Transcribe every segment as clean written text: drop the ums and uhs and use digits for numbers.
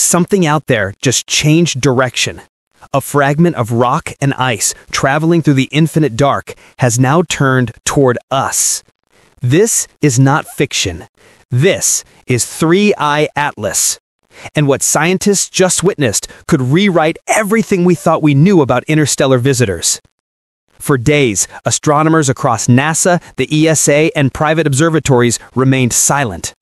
Something out there just changed direction. A fragment of rock and ice traveling through the infinite dark has now turned toward us. This is not fiction. This is 3I/ATLAS. And what scientists just witnessed could rewrite everything we thought we knew about interstellar visitors. For days, astronomers across NASA, the ESA, and private observatories remained silent.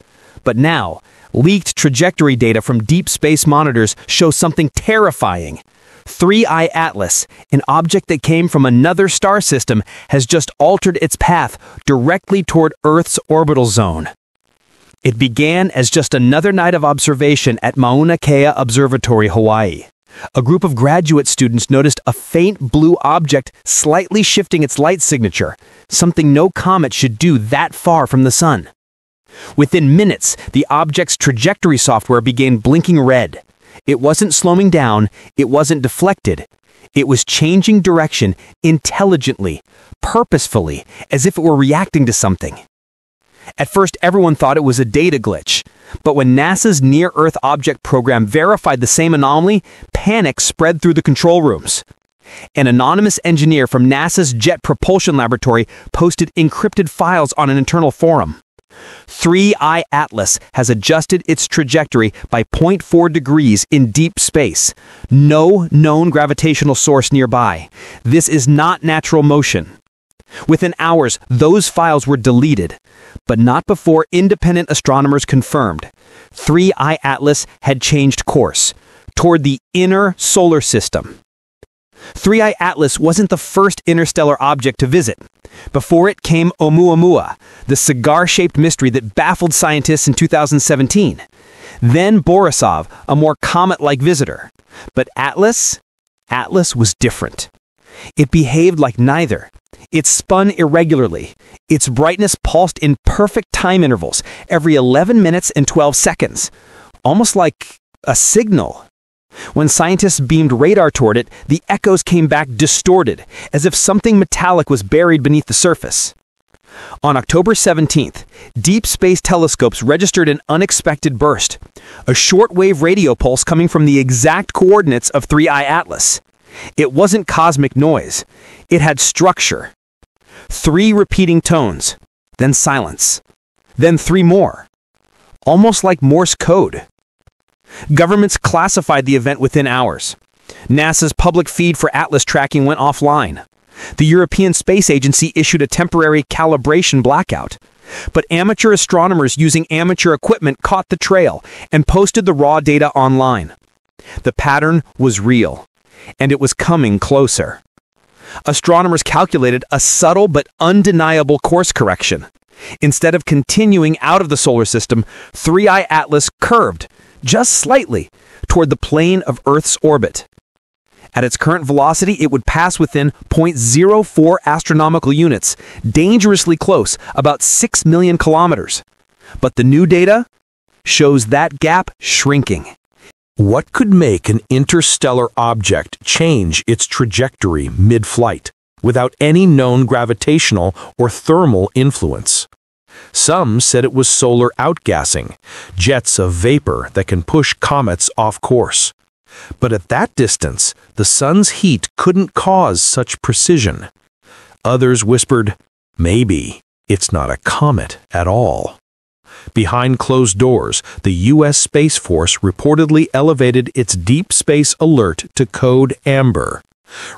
But now, leaked trajectory data from deep space monitors show something terrifying. 3I/ATLAS, an object that came from another star system, has just altered its path directly toward Earth's orbital zone. It began as just another night of observation at Mauna Kea Observatory, Hawaii. A group of graduate students noticed a faint blue object slightly shifting its light signature, something no comet should do that far from the sun. Within minutes, the object's trajectory software began blinking red. It wasn't slowing down, it wasn't deflected. It was changing direction intelligently, purposefully, as if it were reacting to something. At first, everyone thought it was a data glitch, but when NASA's Near-Earth Object Program verified the same anomaly, panic spread through the control rooms. An anonymous engineer from NASA's Jet Propulsion Laboratory posted encrypted files on an internal forum. 3I/ATLAS has adjusted its trajectory by 0.4 degrees in deep space. No known gravitational source nearby. This is not natural motion. Within hours, those files were deleted, but not before independent astronomers confirmed. 3I/ATLAS had changed course toward the inner solar system. 3I/ATLAS wasn't the first interstellar object to visit. Before it came Oumuamua, the cigar-shaped mystery that baffled scientists in 2017. Then Borisov, a more comet-like visitor. But ATLAS was different. It behaved like neither. It spun irregularly. Its brightness pulsed in perfect time intervals, every 11 minutes and 12 seconds. Almost like a signal. When scientists beamed radar toward it, the echoes came back distorted, as if something metallic was buried beneath the surface. On October 17th, deep space telescopes registered an unexpected burst, a shortwave radio pulse coming from the exact coordinates of 3I/ATLAS. It wasn't cosmic noise. It had structure. 3 repeating tones, then silence, then 3 more. Almost like Morse code. Governments classified the event within hours. NASA's public feed for ATLAS tracking went offline. The European Space Agency issued a temporary calibration blackout. But amateur astronomers using amateur equipment caught the trail and posted the raw data online. The pattern was real, and it was coming closer. Astronomers calculated a subtle but undeniable course correction. Instead of continuing out of the solar system, 3I/ATLAS curved, just slightly, toward the plane of Earth's orbit. At its current velocity, it would pass within 0.04 astronomical units, dangerously close, about 6 million kilometers. But the new data shows that gap shrinking. What could make an interstellar object change its trajectory mid-flight, without any known gravitational or thermal influence? Some said it was solar outgassing, jets of vapor that can push comets off course. But at that distance, the sun's heat couldn't cause such precision. Others whispered, maybe it's not a comet at all. Behind closed doors, the U.S. Space Force reportedly elevated its deep space alert to code amber.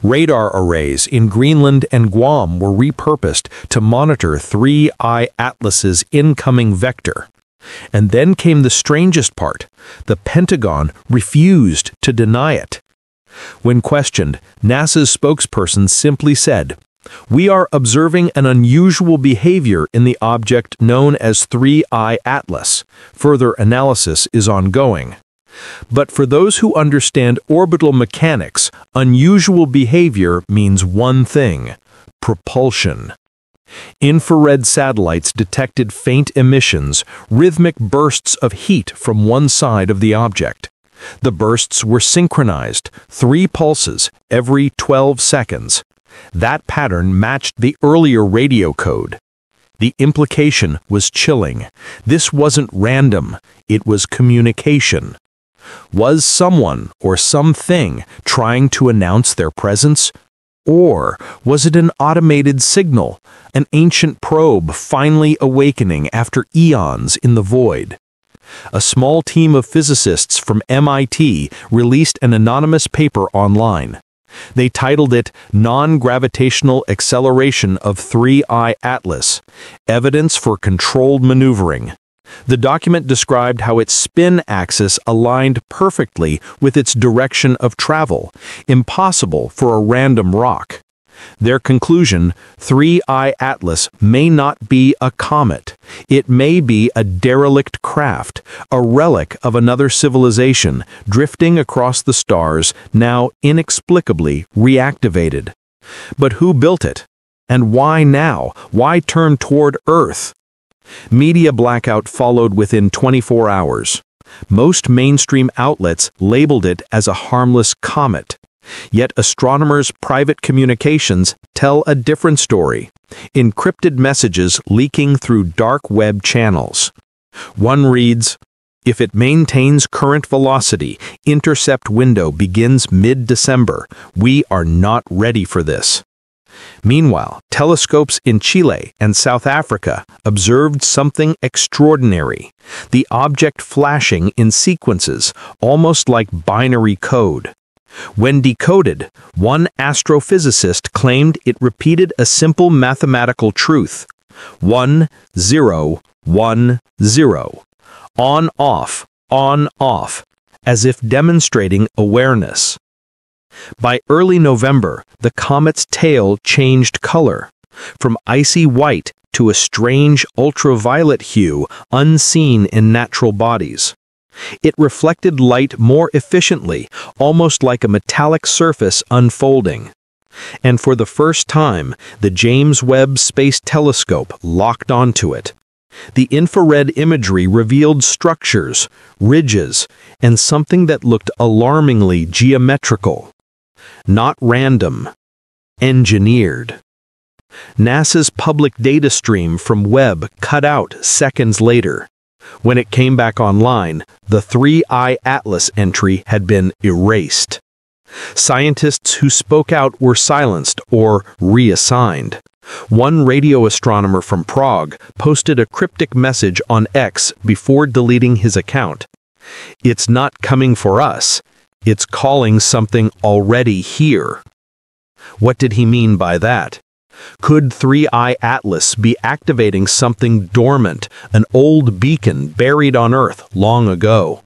Radar arrays in Greenland and Guam were repurposed to monitor 3I/ATLAS's incoming vector. And then came the strangest part. The Pentagon refused to deny it. When questioned, NASA's spokesperson simply said, "We are observing an unusual behavior in the object known as 3I/ATLAS. Further analysis is ongoing." But for those who understand orbital mechanics, unusual behavior means one thing: propulsion. Infrared satellites detected faint emissions, rhythmic bursts of heat from one side of the object. The bursts were synchronized, 3 pulses every 12 seconds. That pattern matched the earlier radio code. The implication was chilling. This wasn't random, it was communication. Was someone or something trying to announce their presence? Or was it an automated signal, an ancient probe finally awakening after eons in the void? A small team of physicists from MIT released an anonymous paper online. They titled it Non-Gravitational Acceleration of 3I/ATLAS, Evidence for Controlled Maneuvering. The document described how its spin axis aligned perfectly with its direction of travel, impossible for a random rock. Their conclusion, 3I/ATLAS may not be a comet. It may be a derelict craft, a relic of another civilization, drifting across the stars, now inexplicably reactivated. But who built it? And why now? Why turn toward Earth? Media blackout followed within 24 hours. Most mainstream outlets labeled it as a harmless comet. Yet astronomers' private communications tell a different story, encrypted messages leaking through dark web channels. One reads, "If it maintains current velocity, intercept window begins mid-December. We are not ready for this." Meanwhile, telescopes in Chile and South Africa observed something extraordinary, the object flashing in sequences, almost like binary code. When decoded, one astrophysicist claimed it repeated a simple mathematical truth: 1, 0, 1, 0, on, off, as if demonstrating awareness. By early November, the comet's tail changed color, from icy white to a strange ultraviolet hue unseen in natural bodies. It reflected light more efficiently, almost like a metallic surface unfolding. And for the first time, the James Webb Space Telescope locked onto it. The infrared imagery revealed structures, ridges, and something that looked alarmingly geometrical. Not random. Engineered. NASA's public data stream from Webb cut out seconds later. When it came back online, the 3I/ATLAS entry had been erased. Scientists who spoke out were silenced or reassigned. One radio astronomer from Prague posted a cryptic message on X before deleting his account. "It's not coming for us. It's calling something already here." What did he mean by that? Could 3I/ATLAS be activating something dormant, an old beacon buried on Earth long ago?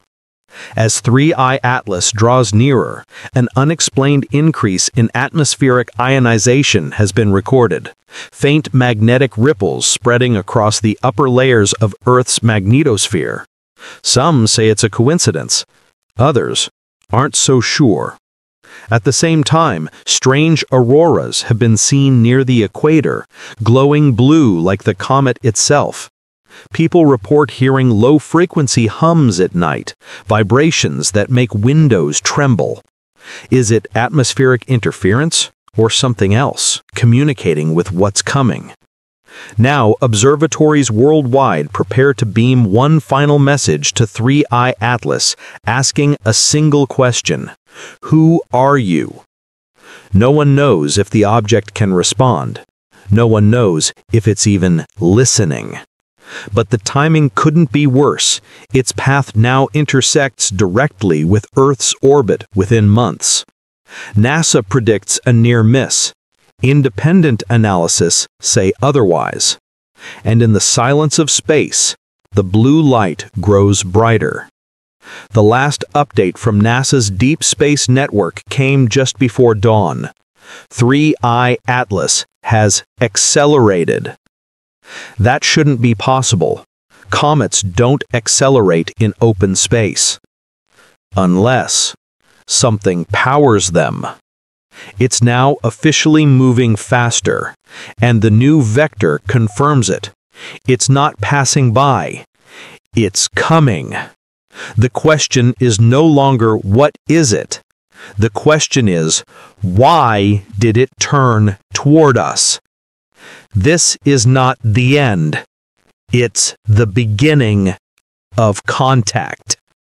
As 3I/ATLAS draws nearer, an unexplained increase in atmospheric ionization has been recorded, faint magnetic ripples spreading across the upper layers of Earth's magnetosphere. Some say it's a coincidence. Others aren't so sure. At the same time, strange auroras have been seen near the equator, glowing blue like the comet itself. People report hearing low-frequency hums at night, vibrations that make windows tremble. Is it atmospheric interference or something else communicating with what's coming? Now, observatories worldwide prepare to beam one final message to 3I/ATLAS, asking a single question: who are you? No one knows if the object can respond. No one knows if it's even listening. But the timing couldn't be worse. Its path now intersects directly with Earth's orbit within months. NASA predicts a near miss. Independent analysis say otherwise. And in the silence of space, the blue light grows brighter. The last update from NASA's Deep Space Network came just before dawn. 3I/ATLAS has accelerated. That shouldn't be possible. Comets don't accelerate in open space. Unless something powers them. It's now officially moving faster, and the new vector confirms it. It's not passing by. It's coming. The question is no longer what is it? The question is, why did it turn toward us? This is not the end. It's the beginning of contact.